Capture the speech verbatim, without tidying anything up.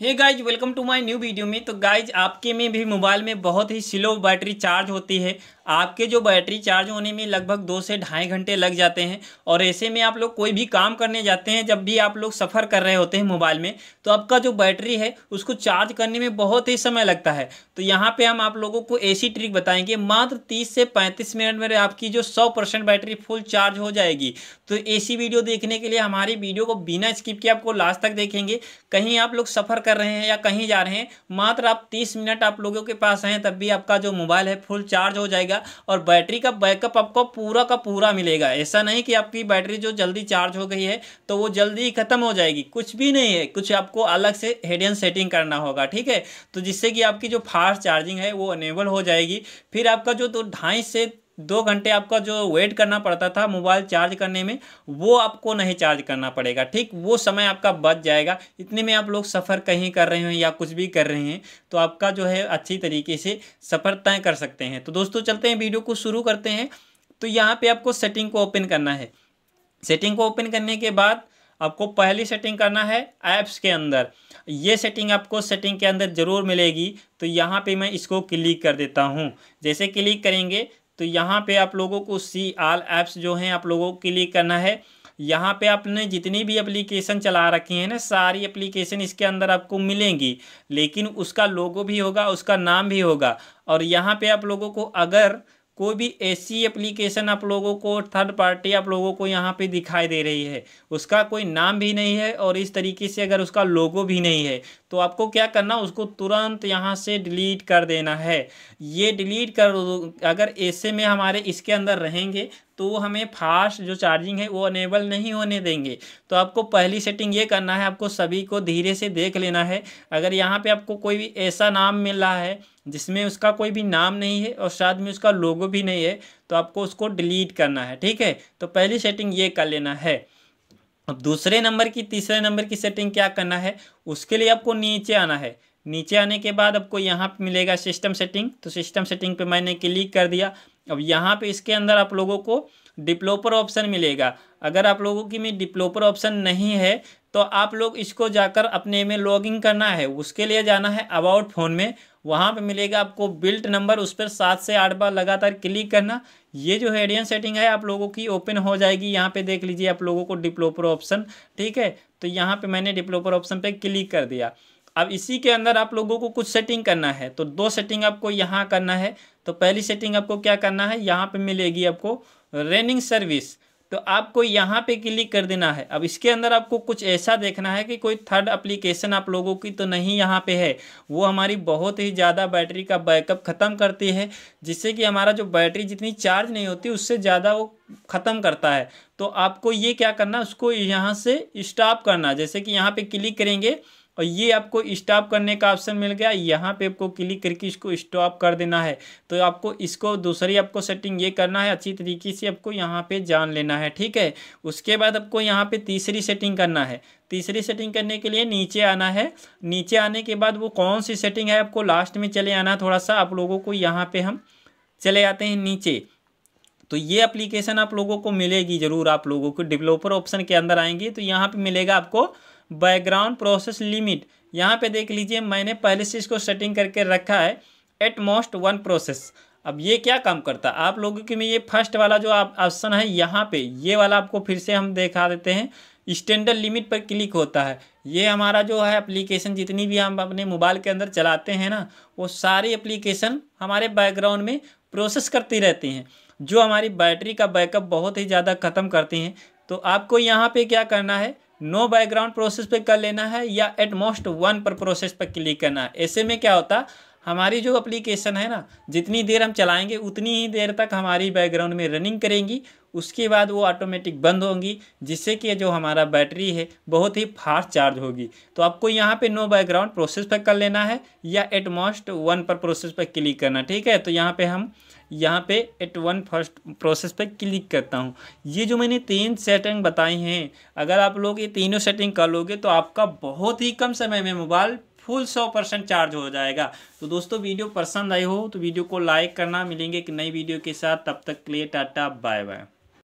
Hey guys welcome to my new video में। तो guys आपके में भी मोबाइल में बहुत ही स्लो बैटरी चार्ज होती है। आपके जो बैटरी चार्ज होने में लगभग दो से ढाई घंटे लग जाते हैं, और ऐसे में आप लोग कोई भी काम करने जाते हैं, जब भी आप लोग सफ़र कर रहे होते हैं मोबाइल में, तो आपका जो बैटरी है उसको चार्ज करने में बहुत ही समय लगता है। तो यहाँ पे हम आप लोगों को ऐसी ट्रिक बताएंगे, मात्र तीस से पैंतीस मिनट में आपकी जो सौ परसेंट बैटरी फुल चार्ज हो जाएगी। तो ऐसी वीडियो देखने के लिए हमारी वीडियो को बिना स्किप किए आपको लास्ट तक देखेंगे। कहीं आप लोग सफ़र कर रहे हैं या कहीं जा रहे हैं, मात्र आप तीस मिनट आप लोगों के पास हैं, तब भी आपका जो मोबाइल है फुल चार्ज हो जाएगा और बैटरी का बैकअप आपको पूरा का पूरा मिलेगा। ऐसा नहीं कि आपकी बैटरी जो जल्दी चार्ज हो गई है तो वो जल्दी ही खत्म हो जाएगी, कुछ भी नहीं है। कुछ आपको अलग से हेडन सेटिंग करना होगा, ठीक है, तो जिससे कि आपकी जो फास्ट चार्जिंग है वो अनेबल हो जाएगी। फिर आपका जो तो ढाई से दो घंटे आपका जो वेट करना पड़ता था मोबाइल चार्ज करने में, वो आपको नहीं चार्ज करना पड़ेगा, ठीक, वो समय आपका बच जाएगा। इतने में आप लोग सफ़र कहीं कर रहे हैं या कुछ भी कर रहे हैं, तो आपका जो है अच्छी तरीके से सफ़र तय कर सकते हैं। तो दोस्तों चलते हैं, वीडियो को शुरू करते हैं। तो यहाँ पे आपको सेटिंग को ओपन करना है। सेटिंग को ओपन करने के बाद आपको पहली सेटिंग करना है ऐप्स के अंदर। ये सेटिंग आपको सेटिंग के अंदर ज़रूर मिलेगी, तो यहाँ पर मैं इसको क्लिक कर देता हूँ। जैसे क्लिक करेंगे तो यहाँ पे आप लोगों को सी आल ऐप्स जो हैं आप लोगों को क्लिक करना है। यहाँ पे आपने जितनी भी एप्लीकेशन चला रखी है ना, सारी एप्लीकेशन इसके अंदर आपको मिलेंगी, लेकिन उसका लोगो भी होगा, उसका नाम भी होगा। और यहाँ पे आप लोगों को अगर कोई भी ऐसी एप्लीकेशन आप लोगों को थर्ड पार्टी आप लोगों को यहाँ पे दिखाई दे रही है, उसका कोई नाम भी नहीं है और इस तरीके से अगर उसका लोगो भी नहीं है, तो आपको क्या करना, उसको तुरंत यहाँ से डिलीट कर देना है। ये डिलीट कर दो। अगर ऐसे में हमारे इसके अंदर रहेंगे तो हमें फास्ट जो चार्जिंग है वो अनेबल नहीं होने देंगे। तो आपको पहली सेटिंग ये करना है, आपको सभी को धीरे से देख लेना है। अगर यहाँ पे आपको कोई भी ऐसा नाम मिल रहा है जिसमें उसका कोई भी नाम नहीं है और साथ में उसका लोगो भी नहीं है, तो आपको उसको डिलीट करना है, ठीक है। तो पहली सेटिंग ये कर लेना है। अब दूसरे नंबर की तीसरे नंबर की सेटिंग क्या करना है, उसके लिए आपको नीचे आना है। नीचे आने के बाद आपको यहाँ पे मिलेगा सिस्टम सेटिंग। तो सिस्टम सेटिंग पे मैंने क्लिक कर दिया। अब यहाँ पे इसके अंदर आप लोगों को डेवलपर ऑप्शन मिलेगा। अगर आप लोगों की में डेवलपर ऑप्शन नहीं है तो आप लोग इसको जाकर अपने में लॉगिन करना है। उसके लिए जाना है अबाउट फ़ोन में, वहाँ पे मिलेगा आपको बिल्ट नंबर, उस पर सात से आठ बार लगातार क्लिक करना। ये जो हेडियन सेटिंग है आप लोगों की ओपन हो जाएगी। यहाँ पे देख लीजिए आप लोगों को डेवलपर ऑप्शन, ठीक है। तो यहाँ पे मैंने डेवलपर ऑप्शन पे क्लिक कर दिया। अब इसी के अंदर आप लोगों को कुछ सेटिंग करना है, तो दो सेटिंग आपको यहाँ करना है। तो पहली सेटिंग आपको क्या करना है, यहाँ पे मिलेगी आपको रनिंग सर्विस, तो आपको यहाँ पे क्लिक कर देना है। अब इसके अंदर आपको कुछ ऐसा देखना है कि कोई थर्ड एप्लीकेशन आप लोगों की तो नहीं यहाँ पे है, वो हमारी बहुत ही ज़्यादा बैटरी का बैकअप ख़त्म करती है, जिससे कि हमारा जो बैटरी जितनी चार्ज नहीं होती उससे ज़्यादा वो ख़त्म करता है। तो आपको ये क्या करना, उसको यहाँ से स्टॉप करना। जैसे कि यहाँ पर क्लिक करेंगे और ये आपको स्टॉप करने का ऑप्शन मिल गया, यहाँ पे आपको क्लिक करके इसको स्टॉप कर देना है। तो आपको इसको दूसरी आपको सेटिंग ये करना है, अच्छी तरीके से आपको यहाँ पे जान लेना है, ठीक है। उसके बाद आपको यहाँ पे तीसरी सेटिंग करना है। तीसरी सेटिंग करने के लिए नीचे आना है। नीचे आने के बाद वो कौन सी सेटिंग है आपको लास्ट में चले आना है। थोड़ा सा आप लोगों को यहाँ पर हम चले आते हैं नीचे। तो ये एप्लीकेशन आप लोगों को मिलेगी ज़रूर। आप लोगों को डेवलपर ऑप्शन के अंदर आएंगे तो यहाँ पर मिलेगा आपको बैकग्राउंड प्रोसेस लिमिट। यहाँ पे देख लीजिए मैंने पहले से इसको सेटिंग करके रखा है एट मोस्ट वन प्रोसेस। अब ये क्या काम करता है आप लोगों के में, ये फर्स्ट वाला जो आप ऑप्शन है यहाँ पे, ये वाला आपको फिर से हम दिखा देते हैं। स्टैंडर्ड लिमिट पर क्लिक होता है। ये हमारा जो है एप्लीकेशन जितनी भी हम अपने मोबाइल के अंदर चलाते हैं ना, वो सारी एप्लीकेशन हमारे बैकग्राउंड में प्रोसेस करती रहती हैं, जो हमारी बैटरी का बैकअप बहुत ही ज़्यादा ख़त्म करती हैं। तो आपको यहाँ पर क्या करना है, नो बैकग्राउंड प्रोसेस पे कर लेना है या एट मोस्ट वन पर प्रोसेस पर क्लिक करना है। ऐसे में क्या होता, हमारी जो एप्लीकेशन है ना, जितनी देर हम चलाएंगे उतनी ही देर तक हमारी बैकग्राउंड में रनिंग करेंगी, उसके बाद वो ऑटोमेटिक बंद होंगी, जिससे कि जो हमारा बैटरी है बहुत ही फास्ट चार्ज होगी। तो आपको यहाँ पे नो बैकग्राउंड प्रोसेस पर कर लेना है या एट मोस्ट वन पर प्रोसेस पर क्लिक करना, ठीक है। तो यहाँ पे हम यहाँ पे एट वन फर्स्ट प्रोसेस पर क्लिक करता हूँ। ये जो मैंने तीन सेटिंग बताई हैं, अगर आप लोग ये तीनों सेटिंग कर लोगे तो आपका बहुत ही कम समय में मोबाइल फुल सौ परसेंट चार्ज हो जाएगा। तो दोस्तों वीडियो पसंद आई हो तो वीडियो को लाइक करना। मिलेंगे एक नई वीडियो के साथ, तब तक के लिए टाटा बाय बाय।